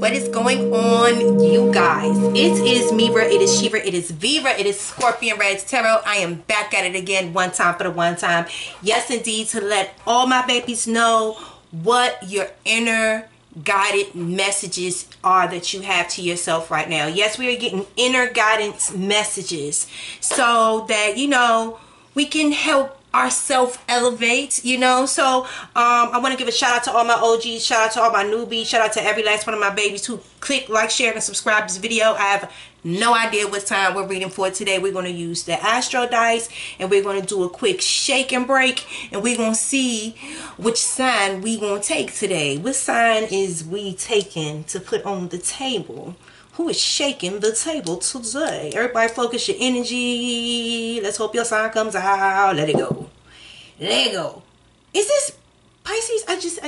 What is going on, you guys? It is Mira, it is Shiva, it is Vira, it is Scorpion Reddz Tarot. I am back at it again, one time for the one time. Yes, indeed, to let all my babies know what your inner guided messages are that you have to yourself right now. Yes, we are getting inner guidance messages so that, you know, we can help ourself elevate, you know. So I want to give a shout out to all my OGs, shout out to all my newbies, shout out to every last one of my babies who click like, share, and subscribe to this video. I have no idea what time we're reading for today. We're going to use the astro dice and we're going to do a quick shake and break, and we're going to see which sign we're going to take today. What sign is we taking to put on the table? Who is shaking the table today? Everybody focus your energy. Let's hope your sign comes out. Let it go. Let it go. Is this Pisces? I just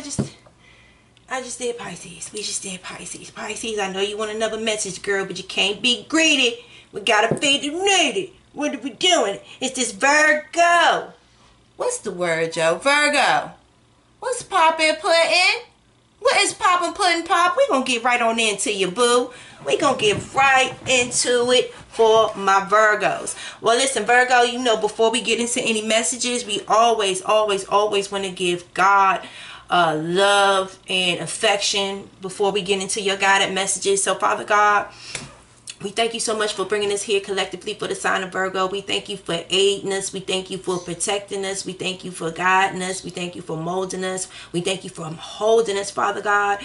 did Pisces. We just did Pisces. Pisces, I know you want another message, girl, but you can't be greedy. We gotta feed the needy. What are we doing? It's this Virgo. What's the word, Joe? Virgo. What's poppin' puttin'? What is poppin' puttin' pop? We gonna get right on into you, boo. We're going to get right into it for my Virgos. Well, listen, Virgo, you know, before we get into any messages, we always want to give God love and affection before we get into your guided messages. So, Father God, we thank you so much for bringing us here collectively for the sign of Virgo. We thank you for aiding us. We thank you for protecting us. We thank you for guiding us. We thank you for molding us. We thank you for holding us, Father God.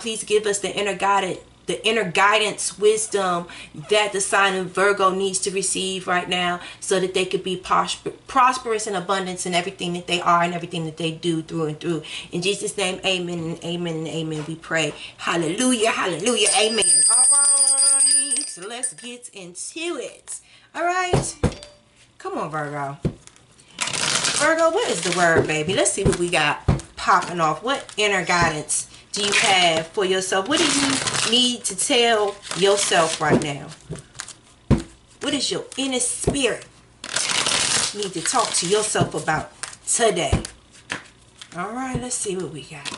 Please give us the inner guided messages, the inner guidance, wisdom that the sign of Virgo needs to receive right now so that they could be prosperous and abundance in everything that they are and everything that they do through and through. In Jesus' name, amen and amen and amen. We pray. Hallelujah, hallelujah, amen. All right, so let's get into it. All right. Come on, Virgo. Virgo, what is the word, baby? Let's see what we got popping off. What inner guidance do you have for yourself? What do you need to tell yourself right now? What is your inner spirit need to talk to yourself about today? All right, let's see what we got.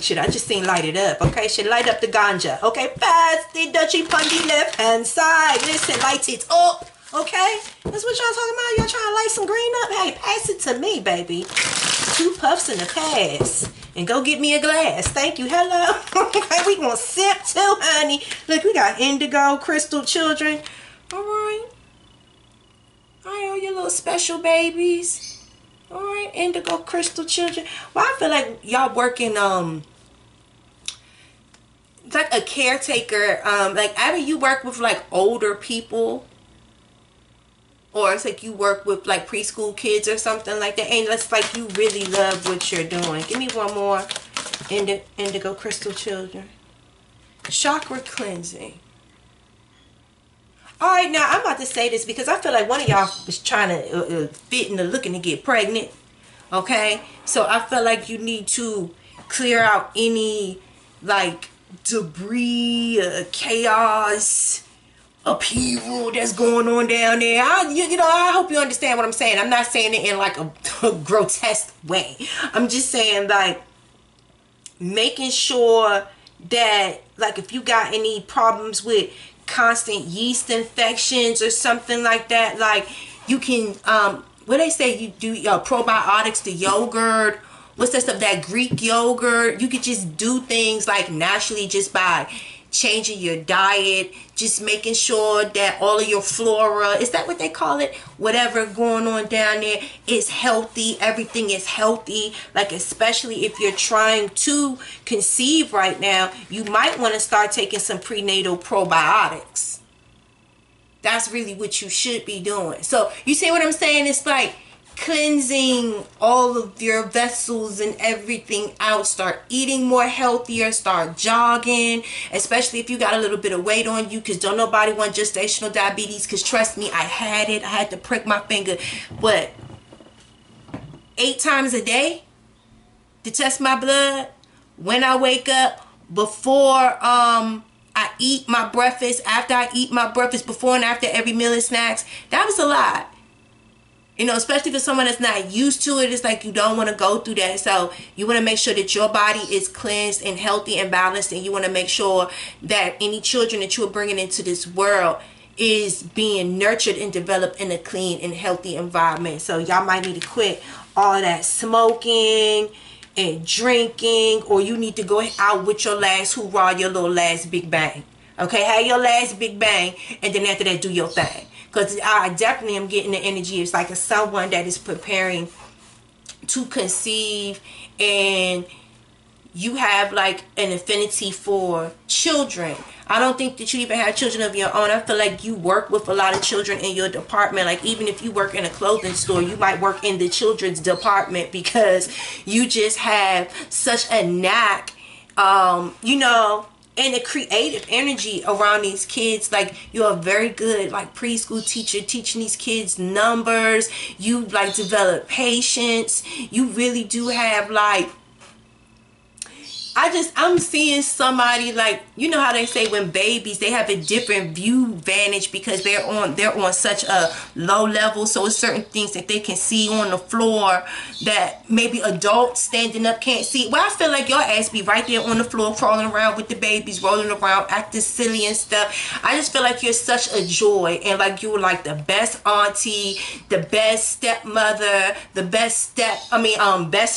Shit, I just seen light it up. Okay, should light up the ganja. Okay, fast the Dutchie Pundy left hand side. Listen, light it up. Okay, that's what y'all talking about. Y'all trying to light some green up? Hey, pass it to me, baby. 2 puffs in the pass. And go get me a glass. Thank you. Hello. Okay, we gonna sip too, honey. Look, we got indigo, crystal children. All right. All right, all your little special babies. All right, indigo, crystal children. Well, I feel like y'all working, like a caretaker. Like, I mean, you work with, like, older people. Or it's like you work with like preschool kids or something like that. And it's like you really love what you're doing. Give me one more. Indigo crystal children. Chakra cleansing. All right, now I'm about to say this because I feel like one of y'all was trying to fit into looking to get pregnant. Okay? So I feel like you need to clear out any like debris, chaos, upheaval that's going on down there. I hope you understand what I'm saying. I'm not saying it in like a grotesque way. I'm just saying like making sure that like if you got any problems with constant yeast infections or something like that, like you can what they say, you do probiotics, the yogurt, what's that stuff, that Greek yogurt. You could just do things like naturally just by changing your diet, just making sure that all of your flora, is that what they call it? Whatever going on down there is healthy. Everything is healthy. Like especially if you're trying to conceive right now, you might want to start taking some prenatal probiotics. That's really what you should be doing. So you see what I'm saying? It's like cleansing all of your vessels and everything out. Start eating more healthier. Start jogging, especially if you got a little bit of weight on you, because don't nobody want gestational diabetes, because trust me, I had it. I had to prick my finger what, 8 times a day to test my blood when I wake up, before I eat my breakfast, after I eat my breakfast, before and after every meal and snacks. That was a lot. You know, especially for someone that's not used to it, it's like you don't want to go through that. So you want to make sure that your body is cleansed and healthy and balanced, and you want to make sure that any children that you are bringing into this world is being nurtured and developed in a clean and healthy environment. So y'all might need to quit all that smoking and drinking, or you need to go out with your last hoorah, your little last big bang. Okay, have your last big bang, and then after that, do your thing. Because I definitely am getting the energy. It's like someone that is preparing to conceive, and you have like an affinity for children. I don't think that you even have children of your own. I feel like you work with a lot of children in your department. Like even if you work in a clothing store, you might work in the children's department because you just have such a knack, you know, and the creative energy around these kids. Like you're a very good like preschool teacher teaching these kids numbers. You like develop patience. You really do have like, I'm seeing somebody like, you know how they say when babies, they have a different view vantage because they're on such a low level. So it's certain things that they can see on the floor that maybe adults standing up can't see. Well, I feel like your ass be right there on the floor crawling around with the babies, rolling around, acting silly and stuff. I just feel like you're such a joy, and like you were like the best auntie, the best stepmother, the best best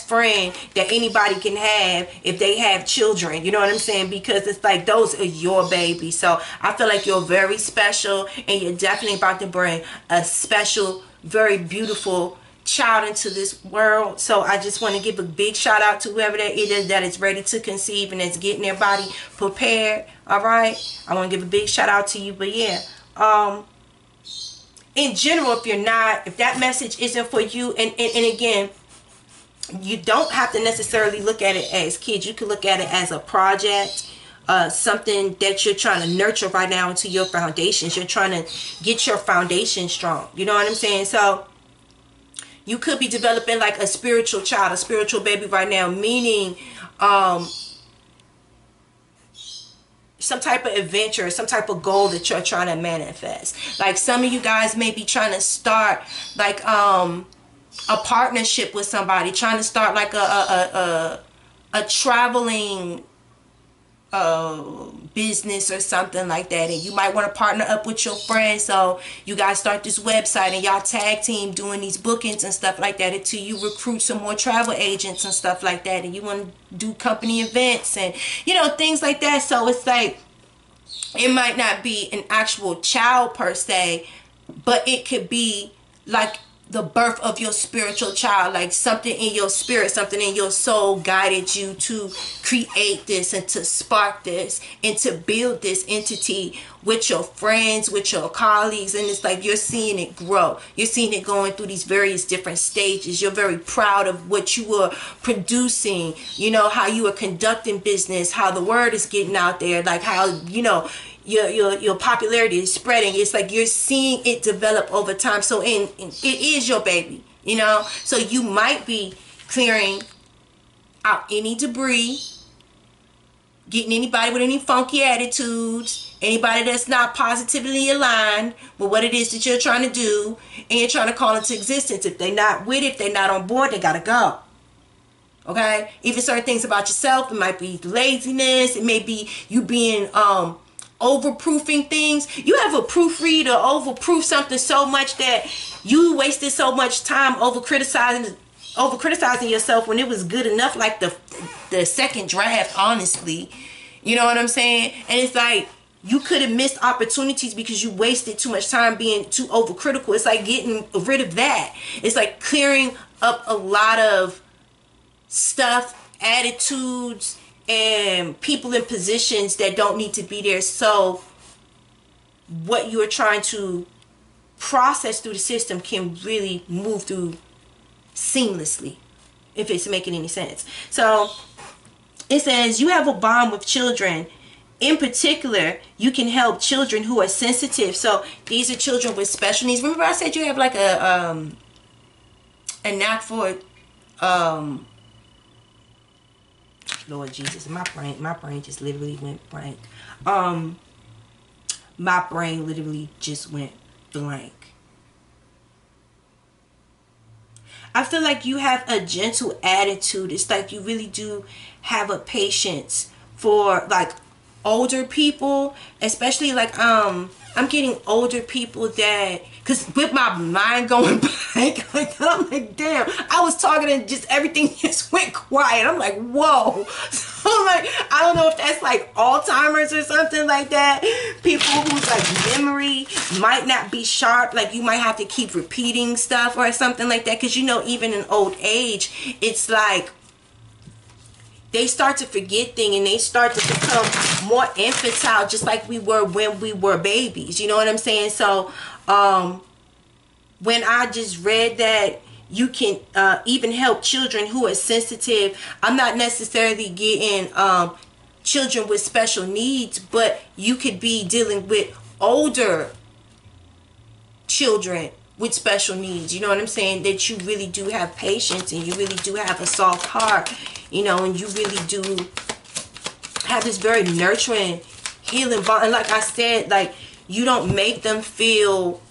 friend that anybody can have if they have children. You know what I'm saying? Because it's like those are your babies. So I feel like you're very special, and you're definitely about to bring a special, very beautiful child into this world. So I just want to give a big shout out to whoever that is that is ready to conceive and is getting their body prepared. All right, I want to give a big shout out to you. But yeah, in general, if that message isn't for you, and again, you don't have to necessarily look at it as kids. You can look at it as a project, something that you're trying to nurture right now into your foundations. You're trying to get your foundation strong. You know what I'm saying? So you could be developing like a spiritual child, a spiritual baby right now, meaning some type of adventure, some type of goal that you're trying to manifest. Like some of you guys may be trying to start like a partnership with somebody, trying to start like a traveling business or something like that, and you might want to partner up with your friends. So you guys start this website and y'all tag team doing these bookings and stuff like that until you recruit some more travel agents and stuff like that, and you want to do company events and, you know, things like that. So it's like it might not be an actual child per se, but it could be like the birth of your spiritual child, like something in your spirit, something in your soul guided you to create this and to spark this and to build this entity with your friends, with your colleagues. And it's like you're seeing it grow. You're seeing it going through these various different stages. You're very proud of what you are producing, you know, how you are conducting business, how the word is getting out there, like how, you know, your popularity is spreading. It's like you're seeing it develop over time. So it is your baby, you know. So you might be clearing out any debris, getting anybody with any funky attitudes, anybody that's not positively aligned with what it is that you're trying to do, and you're trying to call into existence. If they're not with it, if they're not on board, they gotta go. Okay? Even certain things about yourself, it might be laziness, it may be you being overproofing things. You have a proofread or overproof something so much that you wasted so much time over criticizing yourself when it was good enough, like the second draft, honestly. You know what I'm saying? And it's like you could have missed opportunities because you wasted too much time being too overcritical. It's like getting rid of that. It's like clearing up a lot of stuff, attitudes, and people in positions that don't need to be there. So what you are trying to process through the system can really move through seamlessly, if it's making any sense. So it says you have a bond with children. In particular, you can help children who are sensitive. So these are children with special needs. Remember I said you have like a knack for Lord Jesus, my brain just literally went blank. My brain literally just went blank. I feel like you have a gentle attitude. It's like you really do have a patience for like older people, especially like I'm getting older people that, because with my mind going blank, like I'm like, damn, I was talking and just everything just went quiet. I'm like, whoa. So I'm like, I don't know if that's like Alzheimer's or something like that. People whose like memory might not be sharp, like you might have to keep repeating stuff or something like that. Because you know, even in old age, it's like they start to forget things and they start to become more infantile, just like we were when we were babies. You know what I'm saying? So when I just read that you can even help children who are sensitive, I'm not necessarily getting children with special needs, but you could be dealing with older children with special needs. You know what I'm saying? That you really do have patience and you really do have a soft heart. You know, and you really do have this very nurturing, healing bond. And like I said, like, you don't make them feel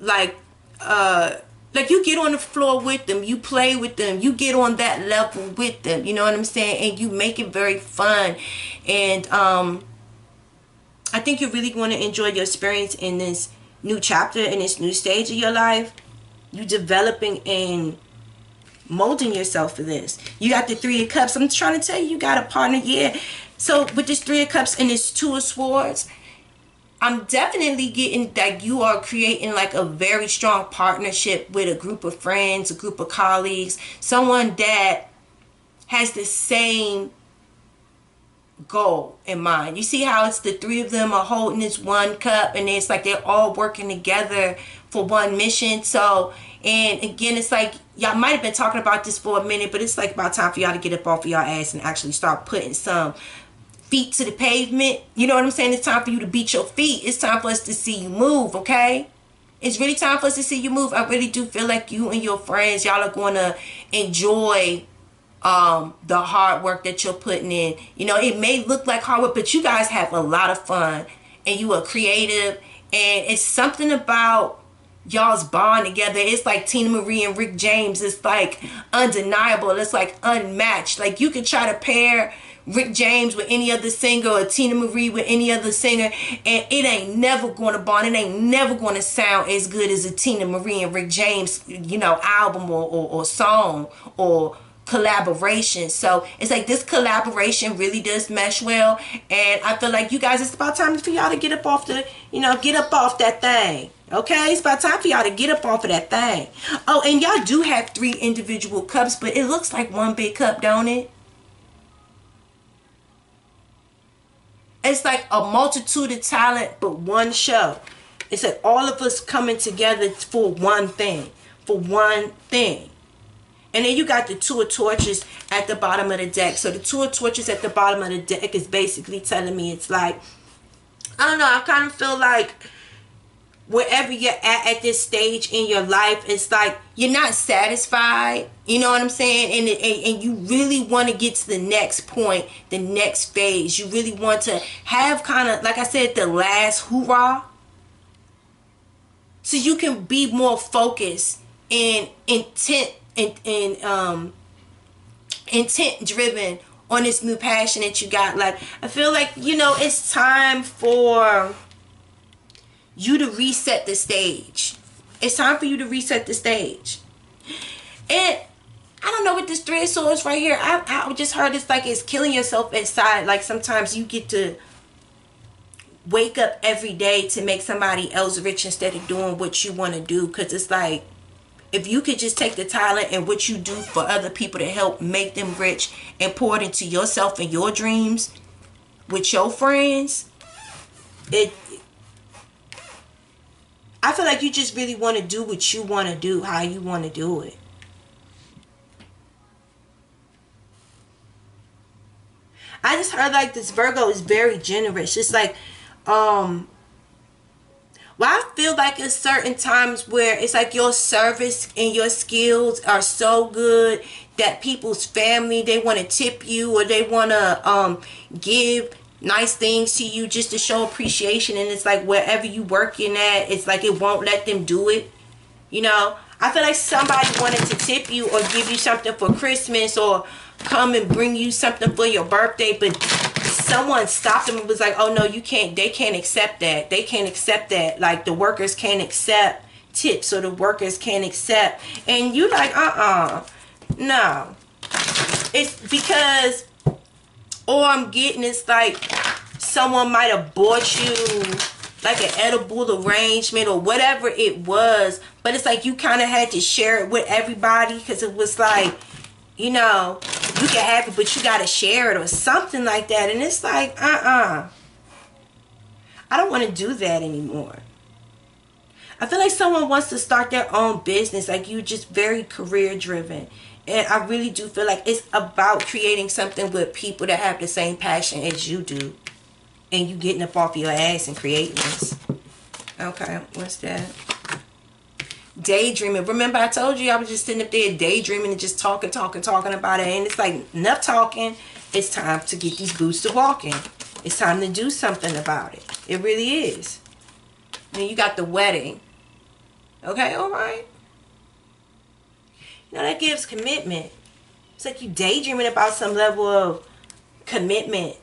like you get on the floor with them. You play with them. You get on that level with them. You know what I'm saying? And you make it very fun. And I think you're really going to enjoy your experience in this new chapter, in this new stage of your life. You developing and molding yourself for this. You got the 3 of Cups. I'm trying to tell you, you got a partner. Yeah. So with this 3 of Cups and this 2 of Swords, I'm definitely getting that you are creating like a very strong partnership with a group of friends, a group of colleagues, someone that has the same goal in mind. You see how it's the three of them are holding this one cup, and it's like they're all working together for one mission. So, and again, it's like y'all might have been talking about this for a minute, but it's like about time for y'all to get up off of y'all ass and actually start putting some feet to the pavement. You know what I'm saying? It's time for you to beat your feet. It's time for us to see you move, okay? It's really time for us to see you move. I really do feel like you and your friends, y'all are going to enjoy the hard work that you're putting in. You know, it may look like hard work, but you guys have a lot of fun and you are creative, and it's something about y'all's bond together. It's like Tina Marie and Rick James. It's like undeniable. It's like unmatched. Like you could try to pair Rick James with any other singer or Tina Marie with any other singer, and it ain't never going to bond. It ain't never going to sound as good as a Tina Marie and Rick James, you know, album or song or collaboration. So it's like this collaboration really does mesh well, and I feel like you guys, it's about time for y'all to get up off the, you know, get up off that thing. Okay, it's about time for y'all to get up off of that thing. Oh, and y'all do have 3 individual cups, but it looks like one big cup, don't it? It's like a multitude of talent, but one show. It's like all of us coming together for one thing, for one thing. And then you got the 2 of Torches at the bottom of the deck. So the 2 of Torches at the bottom of the deck is basically telling me, it's like, I don't know, I kind of feel like wherever you're at this stage in your life, it's like you're not satisfied. You know what I'm saying? And you really want to get to the next point, the next phase. You really want to have kind of, like I said, the last hoorah. So you can be more focused and intent. Intent driven on this new passion that you got. Like, I feel like, you know, it's time for you to reset the stage. It's time for you to reset the stage. And I don't know, with this 3 of Swords right here, I just heard it's like it's killing yourself inside. Like sometimes you get to wake up every day to make somebody else rich instead of doing what you want to do. Because it's like, if you could just take the talent and what you do for other people to help make them rich and pour it into yourself and your dreams with your friends, I feel like you just really want to do what you want to do, how you want to do it. I just heard like this Virgo is very generous. It's like, well, I feel like it's certain times where it's like your service and your skills are so good that people's family, they want to tip you, or they want to give nice things to you just to show appreciation. And it's like wherever you working at, it's like it won't let them do it. You know, I feel like somebody wanted to tip you or give you something for Christmas or come and bring you something for your birthday, but someone stopped them and was like, oh no, you can't, they can't accept that. They can't accept that. Like the workers can't accept tips or the workers can't accept. And you like, no. It's because all I'm getting is like someone might have bought you like an edible arrangement or whatever it was, but it's like you kind of had to share it with everybody because it was like, you know, you can have it, but you got to share it or something like that. And it's like, I don't want to do that anymore. I feel like someone wants to start their own business. Like you're just very career driven. And I really do feel like it's about creating something with people that have the same passion as you do. And you getting up off your ass and creating this. Okay, what's that? Daydreaming. Remember I told you I was just sitting up there daydreaming and just talking about it. And it's like, enough talking. It's time to get these boots to walking. It's time to do something about it. It really is. And you got the wedding. Okay, all right. You know, that gives commitment. It's like you daydreaming about some level of commitment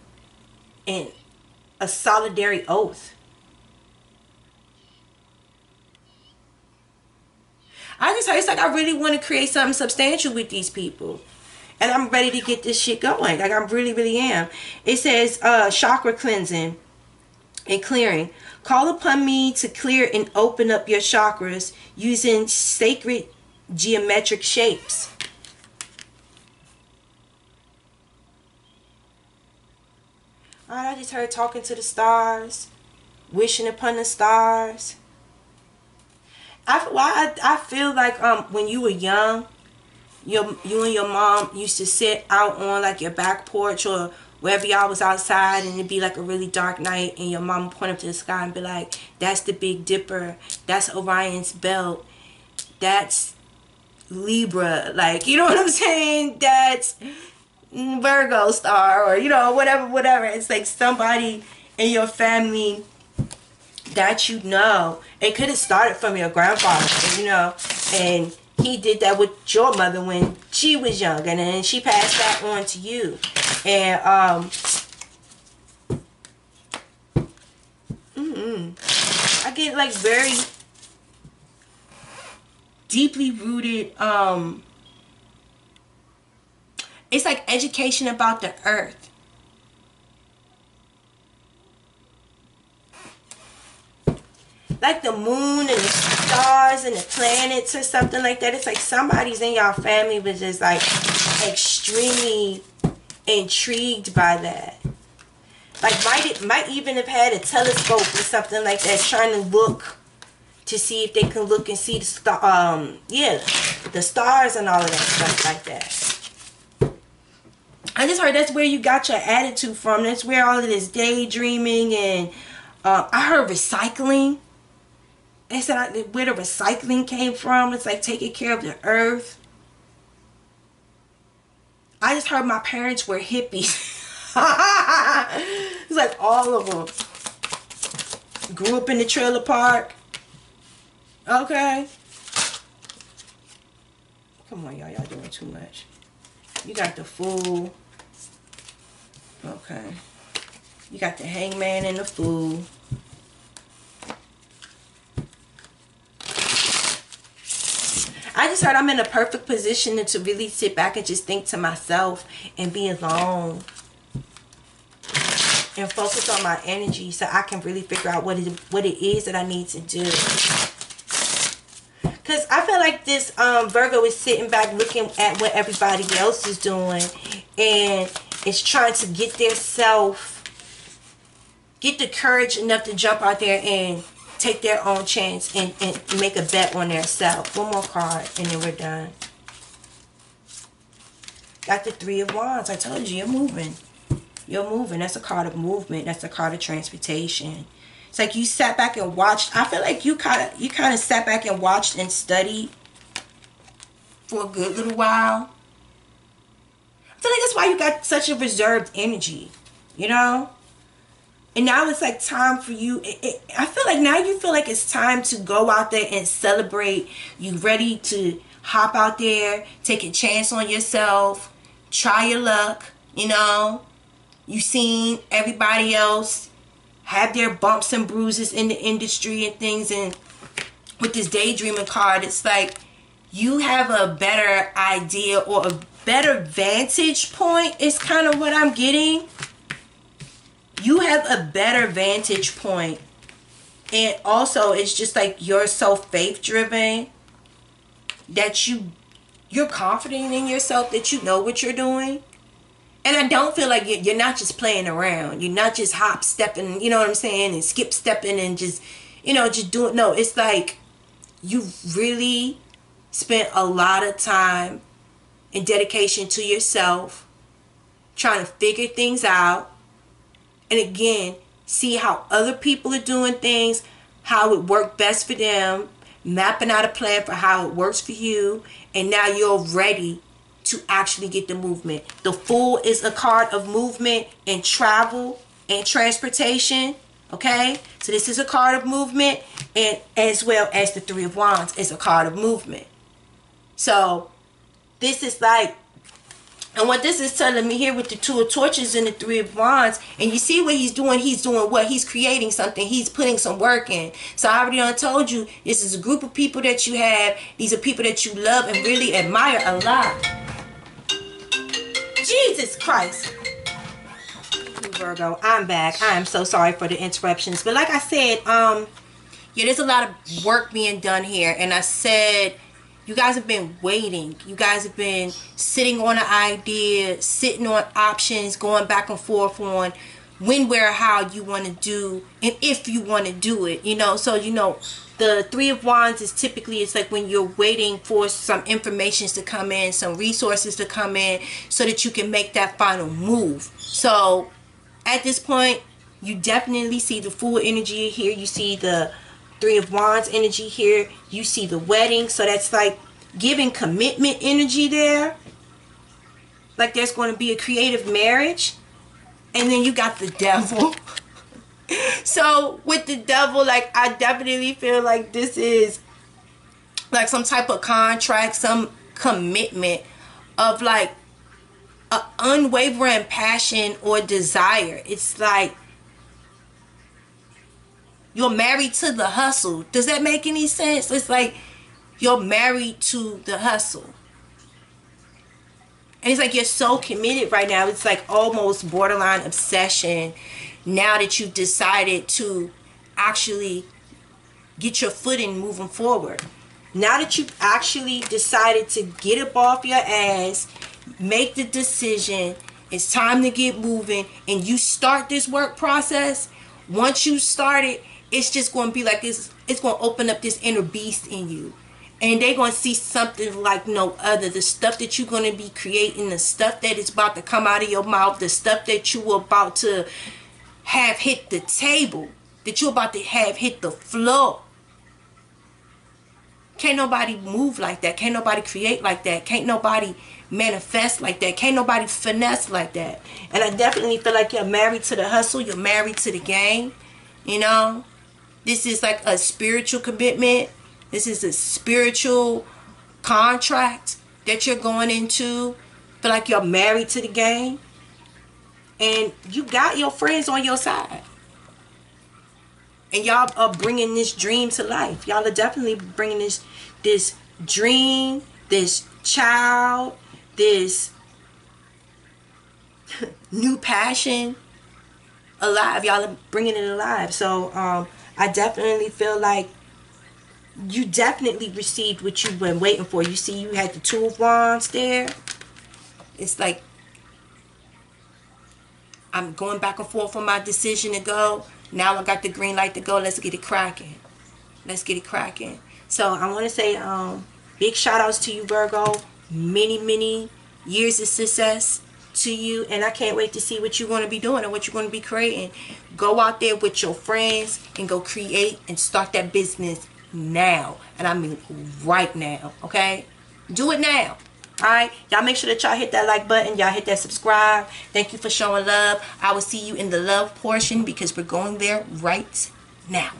and a solidary oath. I just heard, it's like I really want to create something substantial with these people. And I'm ready to get this shit going. Like I really, really am. It says chakra cleansing and clearing. Call upon me to clear and open up your chakras using sacred geometric shapes. I just heard talking to the stars, wishing upon the stars. I feel like when you were young, you and your mom used to sit out on like your back porch or wherever y'all was outside, and it'd be like a really dark night, and your mom would point up to the sky and be like, that's the Big Dipper, that's Orion's belt, that's Libra, like, you know what I'm saying? That's Virgo star, or you know, whatever. It's like somebody in your family that you know. It could have started from your grandfather, you know, and he did that with your mother when she was young, and then she passed that on to you. And I get like very deeply rooted it's like education about the earth. Like the moon and the stars and the planets or something like that. It's like somebody's in y'all family was just like extremely intrigued by that. Like might even have had a telescope or something like that, trying to look to see if they can look and see the star, the stars and all of that stuff like that. I just heard that's where you got your attitude from. That's where all of this daydreaming and I heard recycling. They said where the recycling came from. It's like taking care of the earth. I just heard my parents were hippies. It's like all of them. Grew up in the trailer park. Okay. Come on, y'all. Y'all doing too much. You got the Fool. Okay. You got the Hangman and the Fool. I just heard I'm in a perfect position to really sit back and just think to myself and be alone. And focus on my energy so I can really figure out what it is that I need to do. Because I feel like this Virgo is sitting back looking at what everybody else is doing. And it's trying to get their self, get the courage enough to jump out there and take their own chance and make a bet on their self. One more card and then we're done. Got the Three of Wands. I told you, you're moving. You're moving. That's a card of movement. That's a card of transportation. It's like you sat back and watched. I feel like you kind of sat back and watched and studied for a good little while. I feel like that's why you got such a reserved energy, you know? And now it's like time for you. I feel like now you feel like it's time to go out there and celebrate. You ready to hop out there, take a chance on yourself, try your luck, you know. You've seen everybody else have their bumps and bruises in the industry and things. And with this daydreaming card, it's like you have a better idea or a better vantage point is kind of what I'm getting. You have a better vantage point. And also, it's just like you're so faith-driven that you're confident in yourself, that you know what you're doing. And I don't feel like you're not just playing around. You're not just hop-stepping, you know what I'm saying, and skip-stepping and just, you know, just doing. No, it's like you really spent a lot of time and dedication to yourself trying to figure things out. And again, see how other people are doing things, how it worked best for them, mapping out a plan for how it works for you. And now you're ready to actually get the movement. The Fool is a card of movement and travel and transportation. Okay, so this is a card of movement, and as well as the Three of Wands is a card of movement. So this is like, and what this is telling me here with the Two of Torches and the Three of Wands, and you see what he's doing. He's doing what? He's creating something. He's putting some work in. So I already done told you, this is a group of people that you have. These are people that you love and really admire a lot. Jesus Christ. Virgo, I'm back. I am so sorry for the interruptions. But like I said, yeah, there's a lot of work being done here. And I said, you guys have been waiting. You guys have been sitting on an idea, sitting on options, going back and forth on when, where, how you want to do, and if you want to do it, you know. So, you know, the Three of Wands is typically, it's like when you're waiting for some information to come in, some resources to come in, so that you can make that final move. So at this point, you definitely see the Fool energy here. You see the Three of Wands energy here. You see the Wedding. So that's like giving commitment energy there. Like there's going to be a creative marriage. And then you got the Devil. So with the Devil, like I definitely feel like this is like some type of contract, some commitment of like an unwavering passion or desire. It's like you're married to the hustle. Does that make any sense? It's like you're married to the hustle. And it's like you're so committed right now. It's like almost borderline obsession now that you've decided to actually get your footing moving forward. Now that you've actually decided to get up off your ass, make the decision, it's time to get moving, and you start this work process. Once you start it, it's just going to be like this. It's going to open up this inner beast in you. And they're going to see something like no other. The stuff that you're going to be creating, the stuff that is about to come out of your mouth, the stuff that you were about to have hit the table, that you're about to have hit the floor. Can't nobody move like that. Can't nobody create like that. Can't nobody manifest like that. Can't nobody finesse like that. And I definitely feel like you're married to the hustle. You're married to the game. You know, this is like a spiritual commitment. This is a spiritual contract that you're going into. Feel like you're married to the game. And you got your friends on your side. And y'all are bringing this dream to life. Y'all are definitely bringing this dream, this child, this new passion alive. Y'all are bringing it alive. So I definitely feel like you definitely received what you've been waiting for. You see, you had the Two of Wands there. It's like I'm going back and forth on my decision to go. Now I got the green light to go. Let's get it cracking. Let's get it cracking. So I want to say big shout outs to you, Virgo. Many, many years of success to you. And I can't wait to see what you're going to be doing and what you're going to be creating. Go out there with your friends and go create and start that business now. And I mean right now. Okay? Do it now. All right, y'all make sure that y'all hit that like button, y'all hit that subscribe. Thank you for showing love. I will see you in the love portion because we're going there right now.